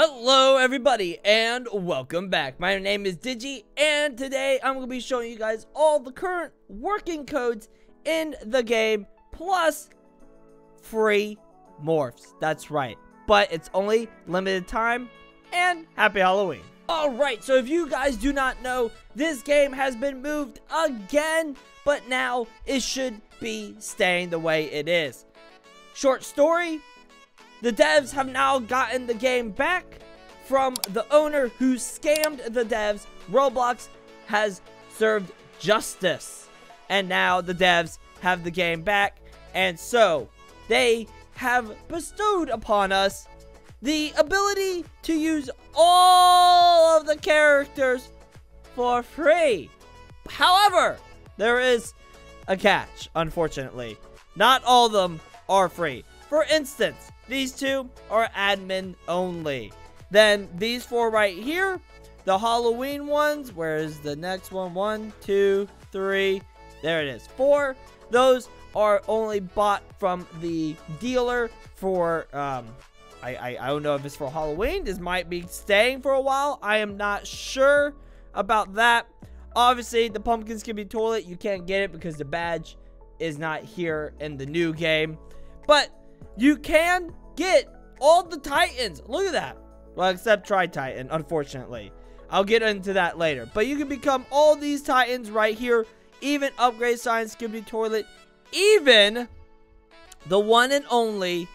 Hello everybody and welcome back. My name is Digi and today I'm going to be showing you guys all the current working codes in the game plus free morphs. That's right, but it's only limited time and happy Halloween. Alright, so if you guys do not know, this game has been moved again, but now it should be staying the way it is. Short story. The devs have now gotten the game back from the owner who scammed the devs. Roblox has served justice. And now the devs have the game back. And so they have bestowed upon us the ability to use all of the characters for free. However, there is a catch, unfortunately. Not all of them are free. For instance, these two are admin only. Then these four right here, the Halloween ones, where is the next one? 1, 2, 3, there it is, 4. Those are only bought from the dealer for, I don't know if it's for Halloween. This might be staying for a while. I am not sure about that. Obviously, the pumpkin Skibidi Toilet, you can't get it because the badge is not here in the new game. But you can get all the Titans. Look at that. Well, except Tri-Titan, unfortunately. I'll get into that later. But you can become all these Titans right here. Even upgrade sign, Skibidi Toilet. Even the one and only.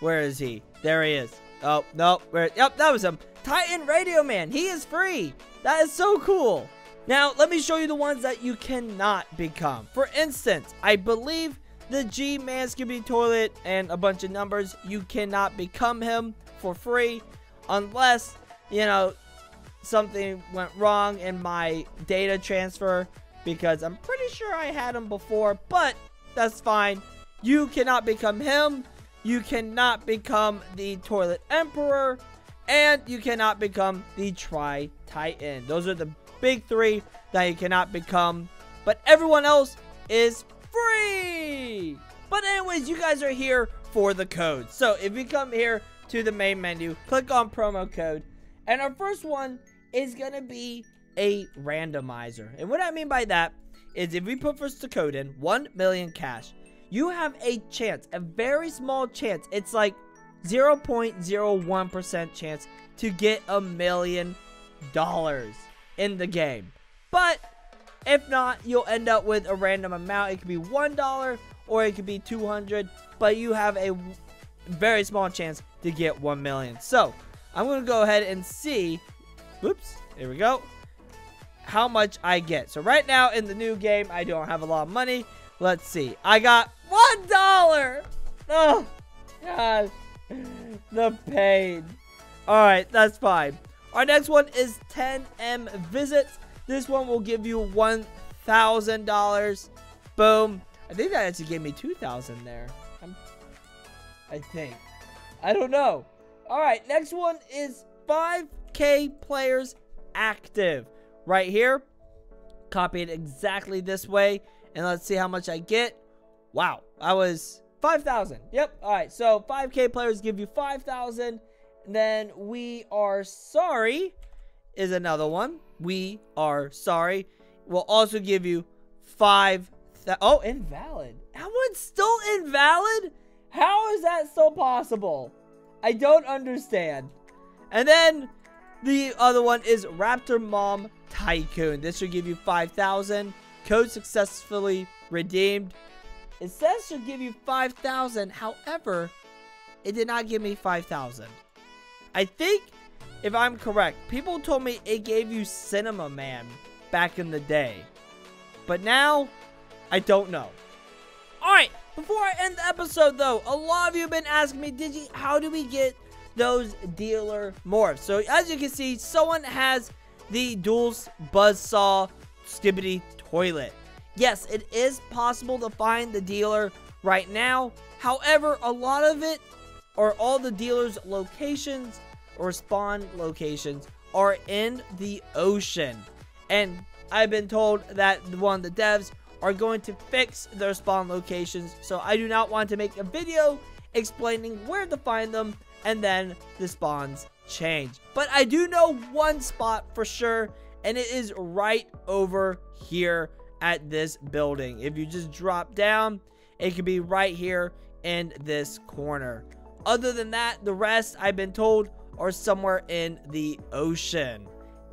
Where is he? There he is. Oh, no. Yep, that was him. Titan Radio Man. He is free. That is so cool. Now, let me show you the ones that you cannot become. For instance, I believe the G-Man, Skibidi Toilet, and a bunch of numbers. You cannot become him for free unless, you know, something went wrong in my data transfer, because I'm pretty sure I had him before, but that's fine. You cannot become him. You cannot become the Toilet Emperor, and you cannot become the Tri-Titan. Those are the big three that you cannot become, but everyone else is free. But anyways, you guys are here for the code. So if you come here to the main menu, click on promo code, and our first one is going to be a randomizer. And what I mean by that is if we put first the code in 1 million cash, you have a chance, a very small chance. It's like 0.01% chance to get $1 million in the game. But if not, you'll end up with a random amount. It could be $1 or it could be $200, but you have a very small chance to get 1 million. So I'm going to go ahead and see, whoops, here we go, how much I get. So right now in the new game, I don't have a lot of money. Let's see. I got $1. Oh, gosh, the pain. All right, that's fine. Our next one is 10M visits. This one will give you $1,000. Boom. I think that actually gave me 2,000 there. I think. I don't know. All right. Next one is 5K players active. Right here. Copy it exactly this way. And let's see how much I get. Wow. I was 5,000. Yep. All right. So 5K players give you 5,000. Then we are sorry is another one. We are sorry. We'll also give you 5,000. Oh, invalid. That one's still invalid? How is that still possible? I don't understand. And then the other one is Raptor Mom Tycoon. This should give you 5,000. Code successfully redeemed. It says should give you 5,000. However, it did not give me 5,000. I think, if I'm correct, people told me it gave you Cinema Man back in the day. But now, I don't know. Alright, before I end the episode though, a lot of you have been asking me, Digi, how do we get those dealer morphs? So as you can see, someone has the Dual Buzzsaw Skibidi Toilet. Yes, it is possible to find the dealer right now. However, a lot of it, or all the dealers' locations, or spawn locations, are in the ocean, and I've been told that the devs are going to fix their spawn locations, so I do not want to make a video explaining where to find them and then the spawns change. But I do know one spot for sure, and it is right over here at this building. If you just drop down, it could be right here in this corner. Other than that, the rest, I've been told, are somewhere in the ocean.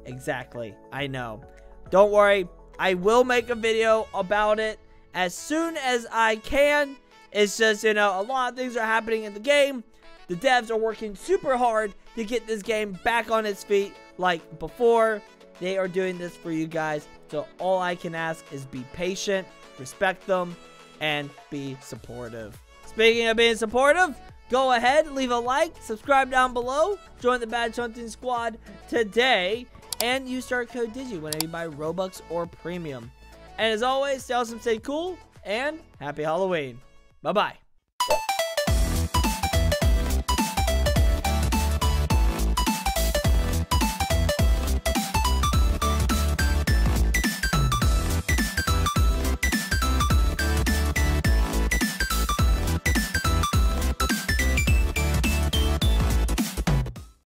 Exactly, I know. Don't worry, I will make a video about it as soon as I can. It's just, you know, a lot of things are happening in the game. The devs are working super hard to get this game back on its feet like before. They are doing this for you guys, so all I can ask is be patient, respect them, and be supportive. Speaking of being supportive, go ahead, leave a like, subscribe down below, join the Badge Hunting Squad today, and use our code Digi whenever you buy Robux or Premium. And as always, stay awesome, stay cool, and happy Halloween. Bye-bye.